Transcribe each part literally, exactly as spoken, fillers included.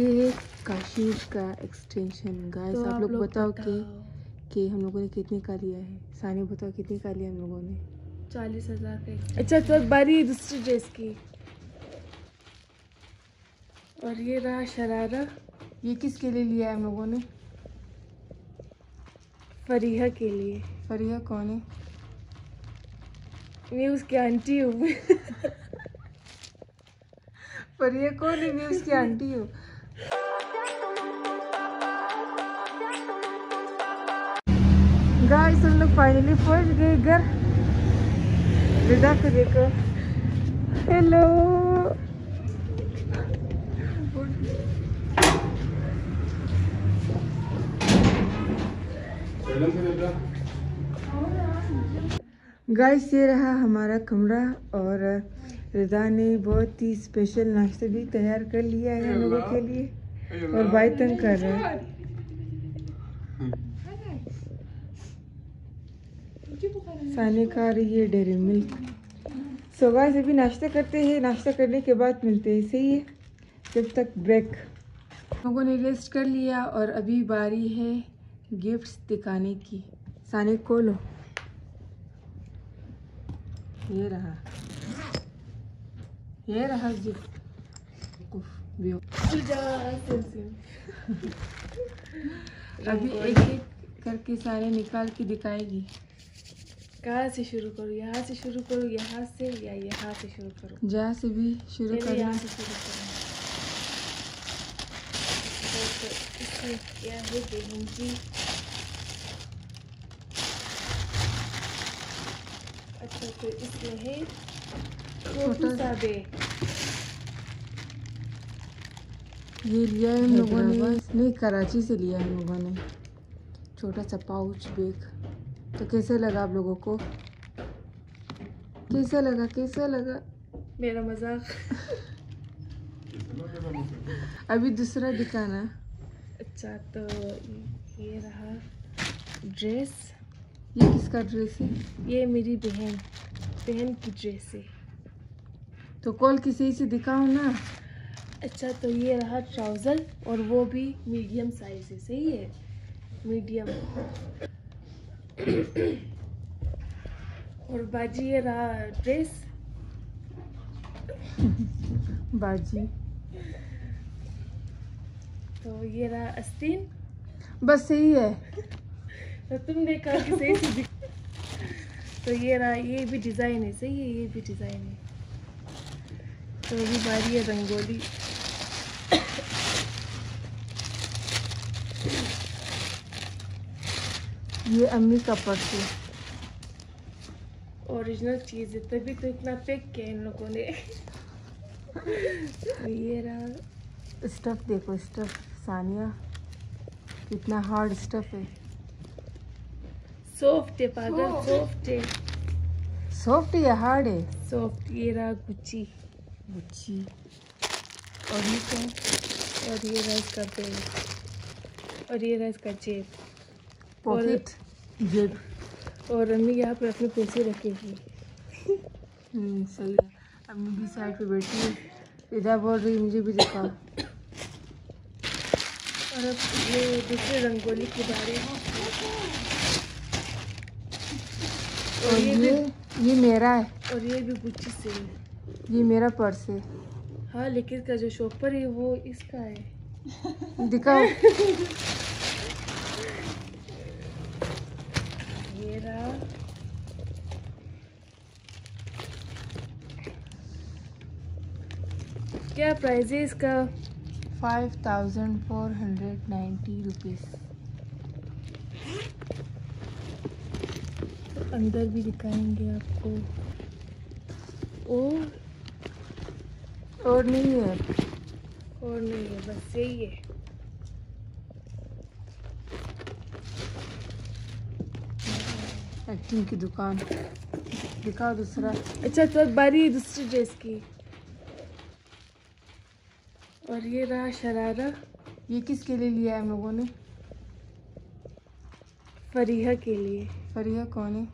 ये है काशीर का एक्सटेंशन गाइस। तो आप, आप लोग बताओ कि कि हम लोगों ने कितने का लिया है। सानिया बताओ कितने का लिया हम लोगों ने। चालीस हज़ार का। अच्छा तो बारी दूसरी ड्रेस की। और ये रहा शरारा। ये किसके लिए लिया है हम लोगों ने? फरीहा के लिए। फरीहा कौन है? मैं उसकी आंटी हूँ। फरीहा कौन है? मैं उसकी आंटी हूँ। गाइस हम लोग फाइनली पहुंच गए घर रिदा को लेकर। हेलो गाइस, ये रहा हमारा कमरा और रिदा ने बहुत ही स्पेशल नाश्ता भी तैयार कर लिया है हम लोगों के लिए। और भाई तंग कर रहा है। सानिया खा रही है डेरी मिल्क। सो गाइस अभी नाश्ता करते हैं, नाश्ता करने के बाद मिलते हैं। सही है, जब तक ब्रेक। लोगों ने रेस्ट कर लिया और अभी बारी है गिफ्ट्स दिखाने की। सानिया को लो, ये रहा ये रहा गिफ्ट। अभी एक एक करके सारे निकाल के दिखाएगी। कहाँ से शुरू करूँ? यहाँ से शुरू करूँ, यहाँ से, या यहाँ से शुरू करूँ? जहाँ से भी शुरू करूँ। यहाँ से शुरू करूँ। क्या है गेहूँ की? अच्छा तो इसमें है छोटा सा बैग। ये लिया है हम लोगों ने, नहीं कराची से लिया है हम लोगों ने। छोटा सा पाउच बैग। तो कैसा लगा आप लोगों को? कैसा लगा? कैसा लगा मेरा मजाक? अभी दूसरा दिखाना। अच्छा तो ये रहा ड्रेस। ये किसका ड्रेस है? ये मेरी बहन बहन की ड्रेस है। तो कॉल किसी से दिखाओ ना। अच्छा तो ये रहा ट्राउज़र, और वो भी मीडियम साइज है। सही है, मीडियम। और बाजी ये रहा ड्रेस। बाजी तो ये रहा अस्तीन। बस सही है। तो तुमने कहा कि सही से दिखा। तो ये रहा, ये भी डिज़ाइन है। सही है, ये भी डिज़ाइन है। तो ये बारी है रंगोली। ये अम्मी का पर्स है, ओरिजिनल चीज़ है, तभी तो इतना पैक किया इन लोगों ने। ये रहा स्टफ। देखो स्टफ सानिया, इतना हार्ड स्टफ है। सॉफ्ट है पागल, सॉफ्ट है। सॉफ्ट या हार्ड है? सॉफ्ट। ये रहा गुच्ची गुच्ची। और ये क्या? और ये रहा इसका पेन, और ये रहा इसका जेब पॉकेट जेब। और अम्मी यहाँ पर अपने पैसे रखेगी। सही है। अम्मी भी साइड पे बैठी है। इधर बोल रही मुझे भी दिखाओ। और अब ये दूसरे रंगोली के बारे में। और ये ये, ये मेरा है। और ये भी गुच्ची से है। ये मेरा पर्स है। हाँ लेकिन इसका जो शॉपर है वो इसका है। दिखाओ। क्या प्राइस है इसका? Five thousand four hundred ninety rupees. अंदर भी दिखाएंगे आपको। और और नहीं है और नहीं है बस यही है। एक्टिंग की दुकान। दिखाओ दूसरा। अच्छा तो बारी दूसरी ड्रेस की। और ये रहा शरारा। ये किसके लिए लिया है हम लोगों ने? फरीहा के लिए। फरीहा कौन है?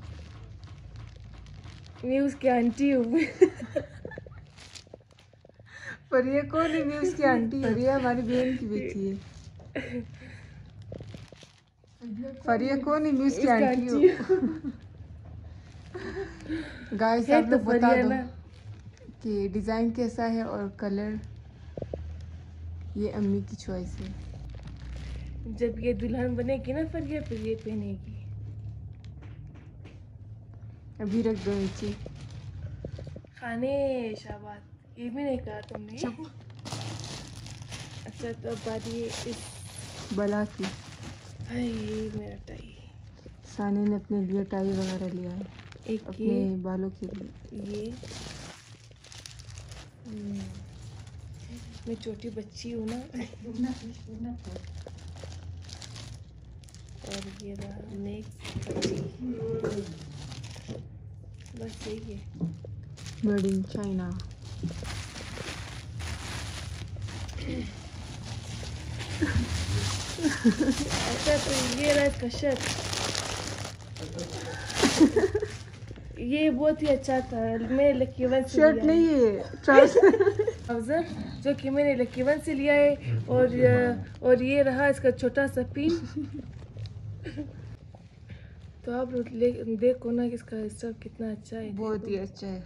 मैं उसकी आंटी हूँ। पर ये कौन है? उसकी आंटी है, ये हमारी बहन की बेटी है। फरिया कौन है? उसकी आंटी हो। गाइस आप लोग बता दो कि डिज़ाइन कैसा है और कलर। ये अम्मी की चॉइस है। जब ये दुल्हन बनेगी ना फरिया फिर ये पहनेगी। अभी रख दो नीचे। खाने शाबाश, ये भी नहीं कहा तुमने। अच्छा तो बारी इस बला की। मेरा टाई सानी ने अपने लिए टाई वगैरह लिया है एक अपने बालों के लिए। ये मैं छोटी बच्ची हूँ ना, ना और ये बस यही है। Made in China. अच्छा तो ये रहा कशत। ये बहुत ही अच्छा था। मैंने लकी वन से शर्ट नहीं है, ट्राउजर जो कि मैंने लकी वन से लिया है। और और ये रहा इसका छोटा सा पिन। तो आप देखो ना कि इसका स्टफ कितना अच्छा है, बहुत ही अच्छा है।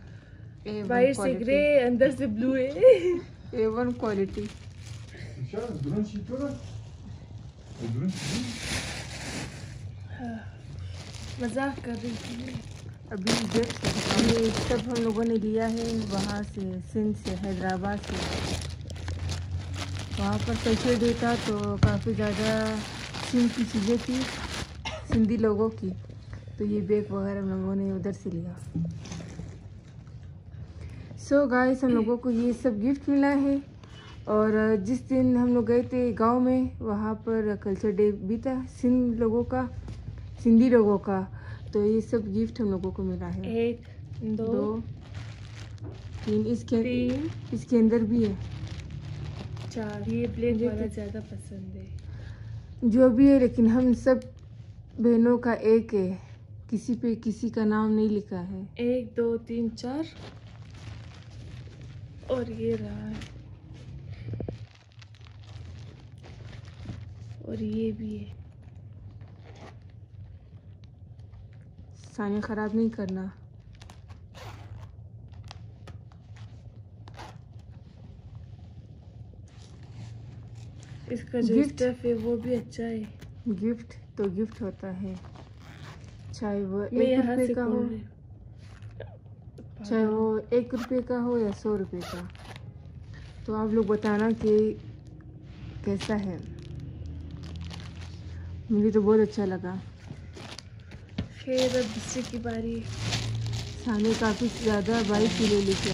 बाहर से ग्रे, अंदर से ब्लू है। A one quality. मजाक कर रही थी। अभी जब ये सब हम लोगों ने लिया है वहाँ से, सिंध से, हैदराबाद से। वहाँ पर फैशन डे था तो काफ़ी ज़्यादा सिंध की चीज़ें थी, सिंधी लोगों की। तो ये बैग वगैरह हम लोगों ने उधर से लिया। सो गाइस हम लोगों को ये सब गिफ्ट मिला है। और जिस दिन हम लोग गए थे गांव में, वहाँ पर कल्चर डे भी था सिंध लोगों का, सिंधी लोगों का। तो ये सब गिफ्ट हम लोगों को मिला है। एक दो, दो तीन, इसके तीन, इसके अंदर भी है चार। ये प्लेन वाला ज़्यादा पसंद है। जो भी है लेकिन हम सब बहनों का एक है, किसी पे किसी का नाम नहीं लिखा है। एक दो तीन चार। और ये रहा है और ये भी है। सानिया खराब नहीं करना। इसका जो स्टफ है वो भी अच्छा है। गिफ्ट तो गिफ्ट होता है, चाहे वो एक रुपए का हो, चाहे वो एक रुपए का हो या सौ रुपए का। तो आप लोग बताना कि कैसा है। मुझे तो बहुत अच्छा लगा। फिर अब दूसरे की बारी। सानिया काफ़ी ज़्यादा बाइक के लिए लेके।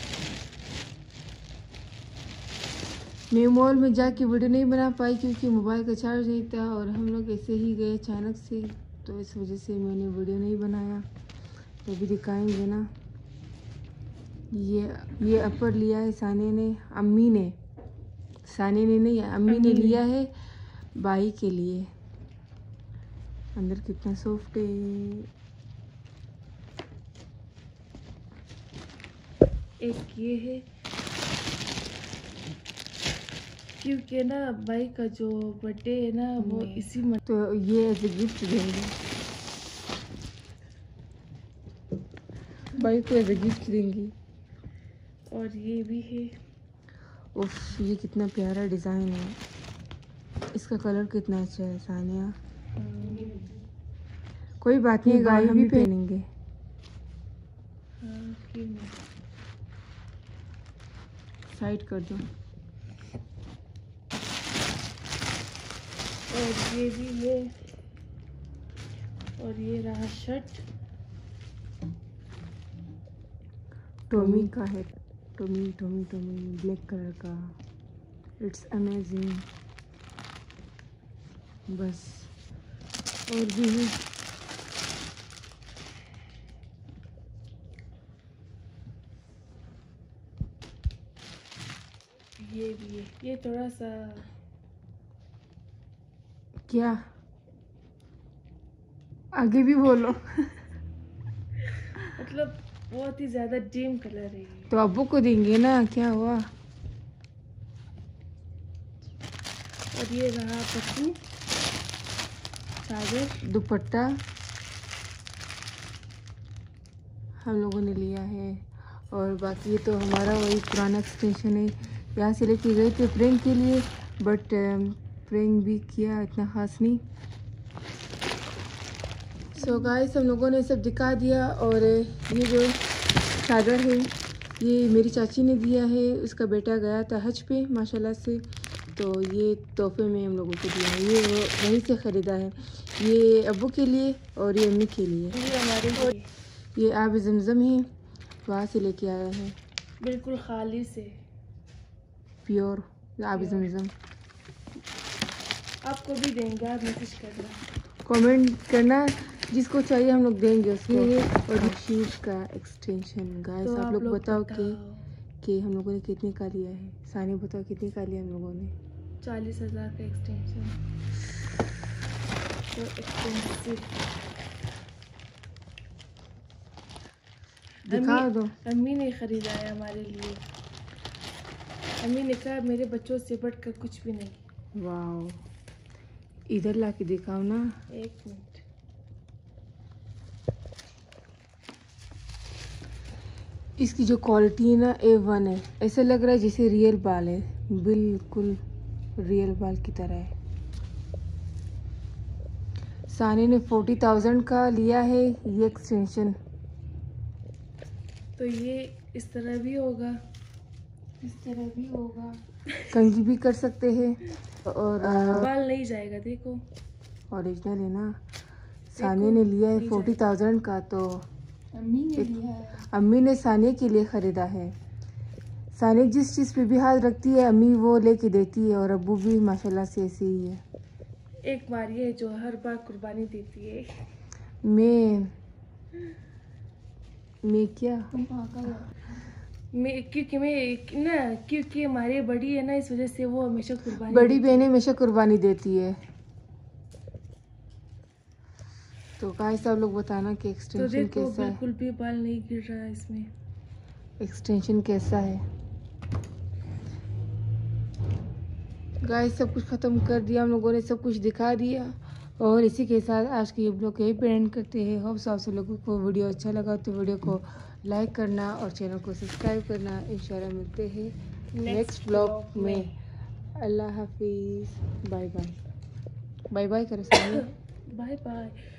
मैं मॉल में जाके वीडियो नहीं बना पाई क्योंकि मोबाइल का चार्ज नहीं था और हम लोग ऐसे ही गए अचानक से, तो इस वजह से मैंने वीडियो नहीं बनाया। तो अभी दिखाएंगे ना। ये ये अपर लिया है सानिया ने, अम्मी ने, सानिया ने नहीं अम्मी ने लिया है बाई के लिए। अंदर कितना सॉफ्ट है। एक ये है क्योंकि ना भाई का जो बर्थडे है ना वो इसी में, तो ये एज ए गिफ्ट देंगे भाई को, एज ए गिफ्ट देंगी। और ये भी है। उफ ये कितना प्यारा डिज़ाइन है, इसका कलर कितना अच्छा है सानिया। कोई बात नहीं, गाय भी पहनेंगे। साइड कर दो। और ये भी है। और ये रहा शर्ट, टोमी का है। Tommy Tommy Tommy black colour का। It's amazing. बस और भी है। ये भी है। ये थोड़ा सा क्या आगे भी बोलो। मतलब बहुत ही ज्यादा डीम कलर है। तो अबू को देंगे ना, क्या हुआ। और ये रहा पट्टी सागर दुपट्टा हम लोगों ने लिया है। और बाकी तो हमारा वही पुराना एक्सटेंशन है, यहाँ से लेके गए थे फ्रेंक के लिए, बट फ्रेंक भी किया इतना ख़ास नहीं। सो गाइस हम लोगों ने सब दिखा दिया। और ये जो चादर है ये मेरी चाची ने दिया है, उसका बेटा गया था हज पे माशाल्लाह से, तो ये तोहफे में हम लोगों को दिया है, ये वहीं से ख़रीदा है। ये अब्बू के लिए और ये अम्मी के लिए। ये हमारे ये आब जमजम है, वहाँ से लेके आया है, बिल्कुल खाली से प्योर आब जमजम। आपको भी देंगे, आप मैसेज करना, कमेंट करना, जिसको चाहिए हम लोग देंगे उसको। और शूज़ का एक्सटेंशन गाइस तो आप लोग लो बताओ कि कि हम लोगों ने कितने का लिया है। सानी बताओ कितने का लिया हम लोगों ने? चालीस हज़ार का एक्सटेंशन, तो एक्सपेंसिव दिखा दो। अम्मी ने ख़रीदा है हमारे लिए, अम्मी ने कहा मेरे बच्चों से बढ़कर कुछ भी नहीं। वाह, इधर ला के दिखाओ ना, एक मिनट। इसकी जो क्वालिटी है ना ए वन है, ऐसा लग रहा है जैसे रियल बाल है, बिल्कुल रियल बाल की तरह है। सानी ने फोर्टी थाउजेंड का लिया है ये एक्सटेंशन, तो ये इस तरह भी होगा, इस तरह भी होगा, कंघी भी कर सकते हैं और बाल नहीं जाएगा। देखो ओरिजिनल है ना। सानिया ने लिया है फोर्टी थाउजेंड का, तो अम्मी ने लिया है, अम्मी ने सानिया के लिए ख़रीदा है। सानिया जिस चीज़ पे भी हाथ रखती है अम्मी वो लेके देती है, और अब्बू भी माशाल्लाह से ऐसे ही है। एक बार ये जो हर बार कुर्बानी देती है। मैं मैं क्या मैं क्योंकि मैं ना क्योंकि हमारी बड़ी है ना, इस वजह से वो हमेशा कुर्बानी, बड़ी बहनें हमेशा कुर्बानी देती है। तो गाइस आप लोग बताना कि एक्सटेंशन तो कैसा है। बिल्कुल भी बाल नहीं गिर रहा है इसमें, एक्सटेंशन कैसा है। गाइस सब कुछ ख़त्म कर दिया हम लोगों ने, सब कुछ दिखा दिया। और इसी के साथ आज की ये ब्लॉग यहीं पे एंड करते हैं। होप्स आप सब लोगों को वीडियो अच्छा लगा, तो वीडियो को लाइक करना और चैनल को सब्सक्राइब करना। इंशाल्लाह मिलते हैं नेक्स्ट ब्लॉग में। अल्लाह हाफिज़, बाय बाय। बाय बाय करो सानिया, बाय बाय।